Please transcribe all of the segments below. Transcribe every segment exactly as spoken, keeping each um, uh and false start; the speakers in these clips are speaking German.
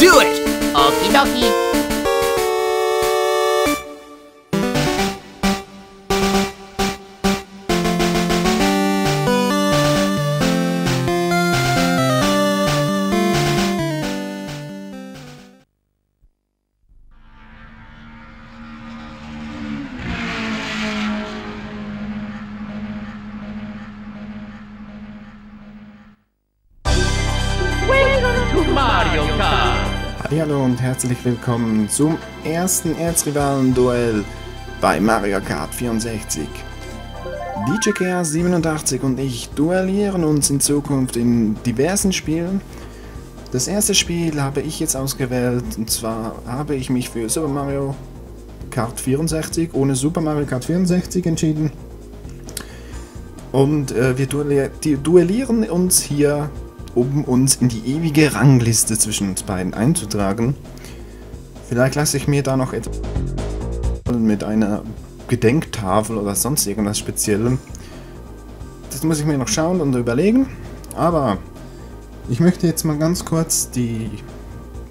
do it! Okie dokie. Hallo und herzlich willkommen zum ersten Erzrivalenduell bei Mario Kart vierundsechzig. D J K R siebenundachtzig und ich duellieren uns in Zukunft in diversen Spielen. Das erste Spiel habe ich jetzt ausgewählt, und zwar habe ich mich für Super Mario Kart vierundsechzig ohne Super Mario Kart vierundsechzig entschieden. Und äh, wir duellieren uns hier, um uns in die ewige Rangliste zwischen uns beiden einzutragen. Vielleicht lasse ich mir da noch etwas mit einer Gedenktafel oder sonst irgendwas Spezielles. Das muss ich mir noch schauen und überlegen. Aber ich möchte jetzt mal ganz kurz die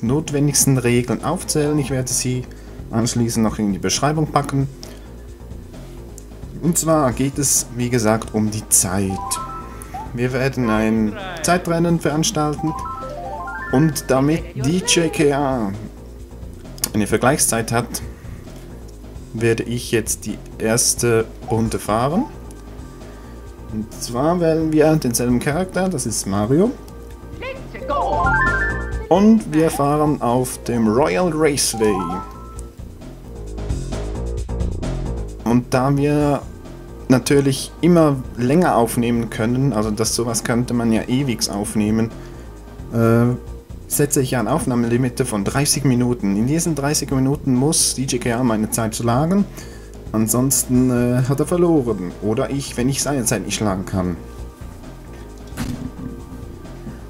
notwendigsten Regeln aufzählen. Ich werde sie anschließend noch in die Beschreibung packen. Und zwar geht es, wie gesagt, um die Zeit. Wir werden ein Zeitrennen veranstalten und damit D J K R eine Vergleichszeit hat, werde ich jetzt die erste Runde fahren. Und zwar wählen wir denselben Charakter, das ist Mario. Und wir fahren auf dem Royal Raceway. Und da wir natürlich immer länger aufnehmen können, also das sowas könnte man ja ewig aufnehmen, äh, setze ich ja ein Aufnahmelimit von dreißig Minuten. In diesen dreißig Minuten muss D J K R meine Zeit schlagen, ansonsten äh, hat er verloren. Oder ich, wenn ich seine Zeit nicht schlagen kann.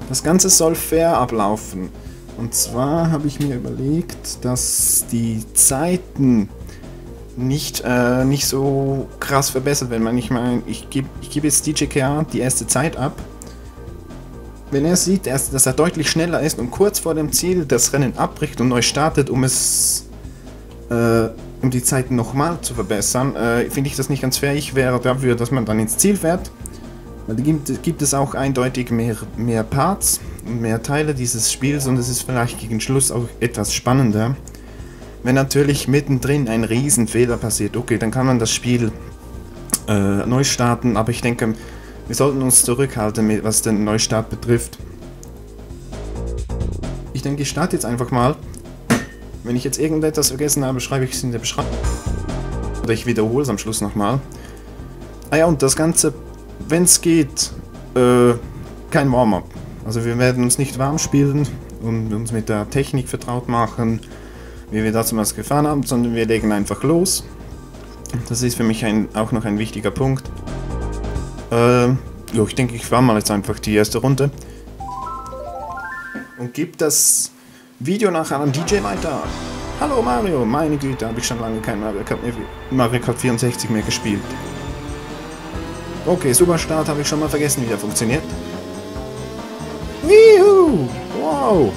Das Ganze soll fair ablaufen. Und zwar habe ich mir überlegt, dass die Zeiten nicht, äh, nicht so krass verbessert, wenn man nicht meint, ich gebe ich geb jetzt D J K R die erste Zeit ab. Wenn er sieht, dass er deutlich schneller ist und kurz vor dem Ziel das Rennen abbricht und neu startet, um es äh, um die Zeit nochmal zu verbessern, äh, finde ich das nicht ganz fair. Ich wäre dafür, dass man dann ins Ziel fährt. Da gibt, gibt es auch eindeutig mehr, mehr Parts und mehr Teile dieses Spiels und es ist vielleicht gegen Schluss auch etwas spannender. Wenn natürlich mittendrin ein Riesenfehler passiert, okay, dann kann man das Spiel äh, neu starten, aber ich denke, wir sollten uns zurückhalten, was den Neustart betrifft. Ich denke, ich starte jetzt einfach mal. Wenn ich jetzt irgendetwas vergessen habe, schreibe ich es in der Beschreibung. Oder ich wiederhole es am Schluss nochmal. Ah ja, und das Ganze, wenn es geht, äh, kein Warm-up. Also wir werden uns nicht warm spielen und uns mit der Technik vertraut machen, wie wir dazu mal gefahren haben, sondern wir legen einfach los. Das ist für mich ein, auch noch ein wichtiger Punkt. Äh, jo, ich denke, ich fahre mal jetzt einfach die erste Runde. Und gebe das Video nachher an D J weiter. Hallo Mario, meine Güte, habe ich schon lange kein Mario Kart, Mario Kart vierundsechzig mehr gespielt. Okay, Superstart habe ich schon mal vergessen, wie der funktioniert. Juhu! Wow!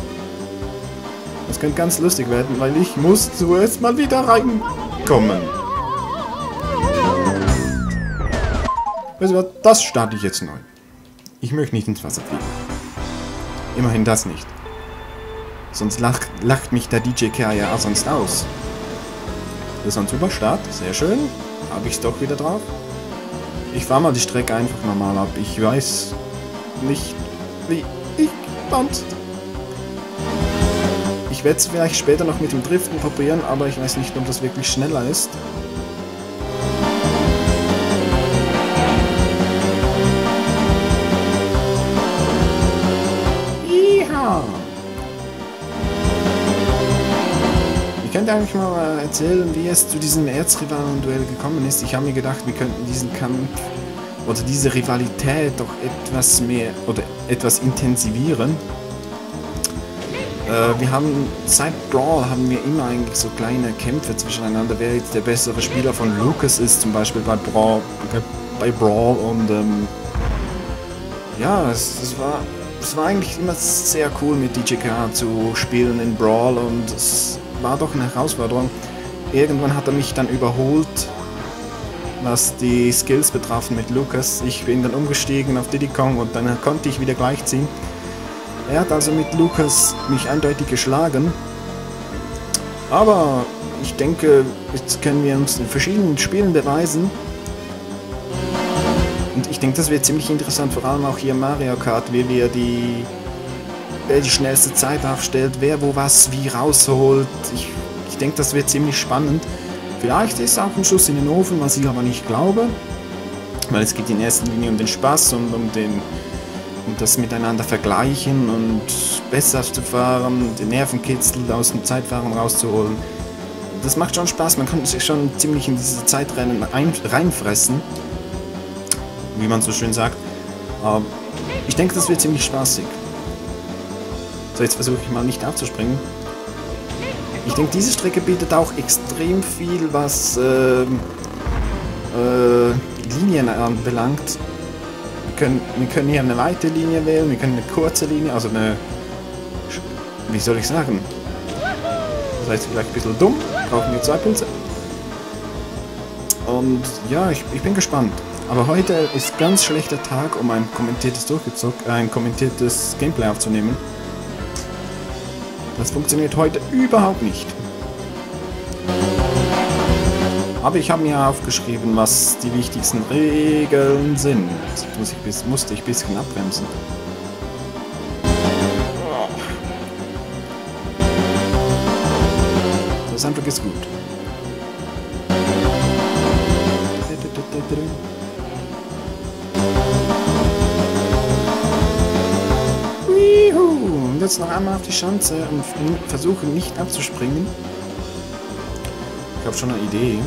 Das könnte ganz lustig werden, weil ich muss zuerst mal wieder reinkommen. Weißt du was? Das starte ich jetzt neu. Ich möchte nicht ins Wasser fliegen. Immerhin das nicht. Sonst lacht, lacht mich der D J K R ja sonst aus. Das ist ein super Start, sehr schön. Habe ich es doch wieder drauf. Ich fahre mal die Strecke einfach normal ab. Ich weiß nicht, wie ich sonst. Ich werde es vielleicht später noch mit dem Driften probieren, aber ich weiß nicht, ob das wirklich schneller ist. Iha! Ihr könnt eigentlich mal erzählen, wie es zu diesem Erzrivalenduell gekommen ist. Ich habe mir gedacht, wir könnten diesen Kampf oder diese Rivalität doch etwas mehr oder etwas intensivieren. Wir haben, seit Brawl haben wir immer eigentlich so kleine Kämpfe zwischeneinander, wer jetzt der bessere Spieler von Lucas ist, zum Beispiel bei Brawl, bei Brawl und ähm, ja, es, es war Es war eigentlich immer sehr cool mit D J K R zu spielen in Brawl und es war doch eine Herausforderung. Irgendwann hat er mich dann überholt, was die Skills betrafen mit Lucas. Ich bin dann umgestiegen auf Diddy Kong und dann konnte ich wieder gleichziehen. Er hat also mit Lucas mich eindeutig geschlagen. Aber ich denke, jetzt können wir uns in verschiedenen Spielen beweisen. Und ich denke, das wird ziemlich interessant, vor allem auch hier Mario Kart, wie wir die, wer die schnellste Zeit aufstellt, wer wo was wie rausholt. Ich, ich denke, das wird ziemlich spannend. Vielleicht ist auch ein Schuss in den Ofen, was ich aber nicht glaube, weil es geht in erster Linie um den Spaß und um den, um das Miteinander vergleichen und besser zu fahren, den Nervenkitzel aus dem Zeitfahren rauszuholen. Das macht schon Spaß, man kann sich schon ziemlich in diese Zeitrennen ein, reinfressen, wie man so schön sagt. Aber ich denke, das wird ziemlich spaßig. So, jetzt versuche ich mal nicht abzuspringen. Ich denke, diese Strecke bietet auch extrem viel, was äh, äh, Linien anbelangt. Wir können, wir können hier eine weite Linie wählen, wir können eine kurze Linie, also eine... Wie soll ich sagen? Das heißt vielleicht ein bisschen dumm, brauchen wir zwei Plätze. Und ja, ich, ich bin gespannt. Aber heute ist ganz schlechter Tag, um ein kommentiertes Durchgezock, ein kommentiertes Gameplay aufzunehmen. Das funktioniert heute überhaupt nicht. Aber ich habe mir aufgeschrieben, was die wichtigsten Regeln sind. Das muss ich bis, musste ich ein bisschen abbremsen. Das Handwerk ist gut. Und jetzt noch einmal auf die Schanze und versuche nicht abzuspringen. Ich habe schon eine Idee.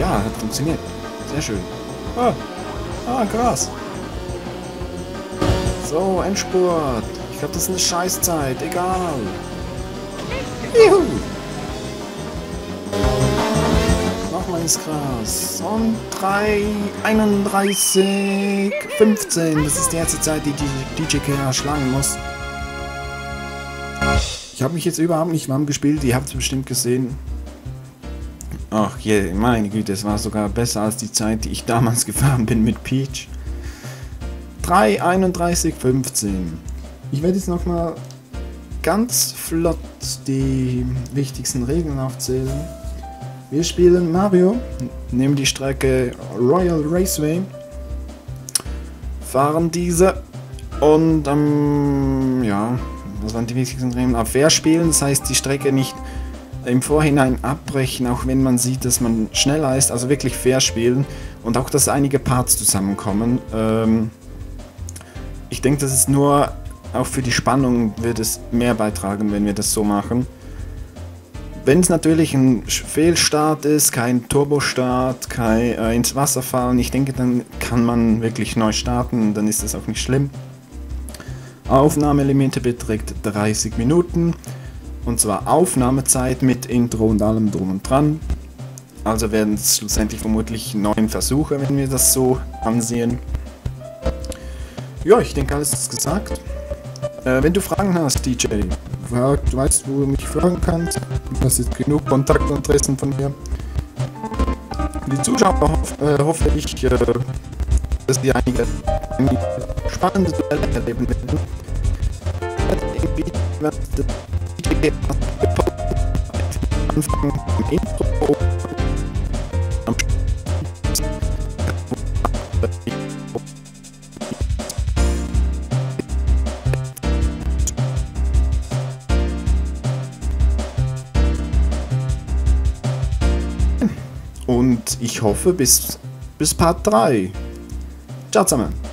Ja, hat funktioniert. Sehr schön. Ah, ah Gras. So, Endspurt. Ich glaube, das ist eine Scheißzeit. Egal. Juhu. Nochmal ins Gras. Und drei einunddreißig fünfzehn. Das ist die erste Zeit, die die D J K R schlagen muss. Ich habe mich jetzt überhaupt nicht warm gespielt. Ihr habt es bestimmt gesehen. Ach je, meine Güte, es war sogar besser als die Zeit, die ich damals gefahren bin mit Peach. drei einunddreißig fünfzehn. Ich werde jetzt nochmal ganz flott die wichtigsten Regeln aufzählen. Wir spielen Mario, nehmen die Strecke Royal Raceway, fahren diese und ähm, ja, das waren die wichtigsten Regeln. Abwehr spielen, das heißt die Strecke nicht im Vorhinein abbrechen, auch wenn man sieht, dass man schneller ist, also wirklich fair spielen und auch, dass einige Parts zusammenkommen. Ähm, ich denke, das ist nur, auch für die Spannung wird es mehr beitragen, wenn wir das so machen. Wenn es natürlich ein Fehlstart ist, kein Turbostart, kein äh, ins Wasser fallen, ich denke, dann kann man wirklich neu starten, dann ist das auch nicht schlimm. Aufnahmelimite beträgt dreißig Minuten. Und zwar Aufnahmezeit mit Intro und allem drum und dran. Also werden es schlussendlich vermutlich neun Versuche, wenn wir das so ansehen. Ja, ich denke, alles ist gesagt. Äh, wenn du Fragen hast, D J, du weißt, wo du mich fragen kannst. Du hast jetzt genug Kontaktadressen von mir. Die Zuschauer hoff, äh, hoffe ich, äh, dass die einige, einige spannende Duelle erleben werden. Anfang am Intro am und ich hoffe bis bis Part drei. Ciao zusammen.